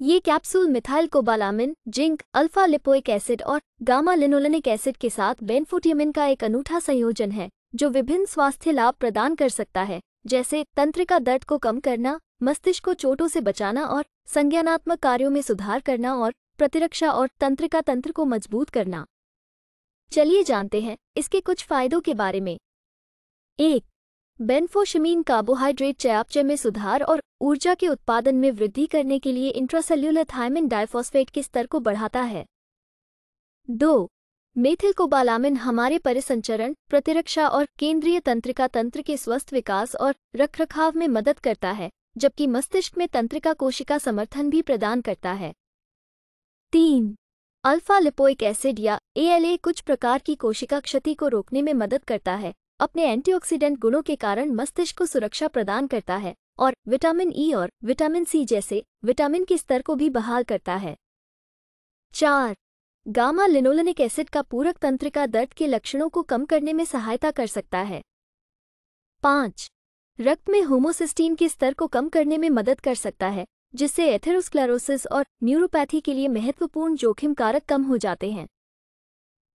ये capsule methylcobalamin, zinc, alpha lipoic acid और gamma linolenic acid के साथ बेनफोटियामिन का एक अनूठा संयोजन है जो विभिन्न स्वास्थ्य लाभ प्रदान कर सकता है, जैसे तंत्रिका दर्द को कम करना, मस्तिष्क को चोटों से बचाना और संज्ञानात्मक कार्यों में सुधार करना और प्रतिरक्षा और तंत्रिका तंत्र को मजबूत करना। चलिए जानते हैं इसके कुछ फायदों के बारे में। 1. बेनफोटियामिन कार्बोहाइड्रेट चयापचय में सुधार और ऊर्जा के उत्पादन में वृद्धि करने के लिए इंट्रासेल्यूलर थायमिन डाइफॉस्फेट के स्तर को बढ़ाता है। 2. मेथिलकोबालामिन हमारे परिसंचरण, प्रतिरक्षा और केंद्रीय तंत्रिका तंत्र के स्वस्थ विकास और रखरखाव में मदद करता है, जबकि मस्तिष्क में तंत्रिका कोशिका समर्थन भी प्रदान करता है। 3. अल्फा लिपोइक एसिड या ALA कुछ प्रकार की कोशिका क्षति को रोकने में मदद करता है, अपने एंटीऑक्सीडेंट गुणों के कारण मस्तिष्क को सुरक्षा प्रदान करता है और विटामिन E और विटामिन C जैसे विटामिन के स्तर को भी बहाल करता है। 4. गामा लिनोलेनिक एसिड का पूरक तंत्रिका दर्द के लक्षणों को कम करने में सहायता कर सकता है। 5. रक्त में होमोसिस्टीन के स्तर को कम करने में मदद कर सकता है, जिससे एथेरोस्क्लेरोसिस और न्यूरोपैथी के लिए महत्वपूर्ण जोखिम कारक कम हो जाते हैं।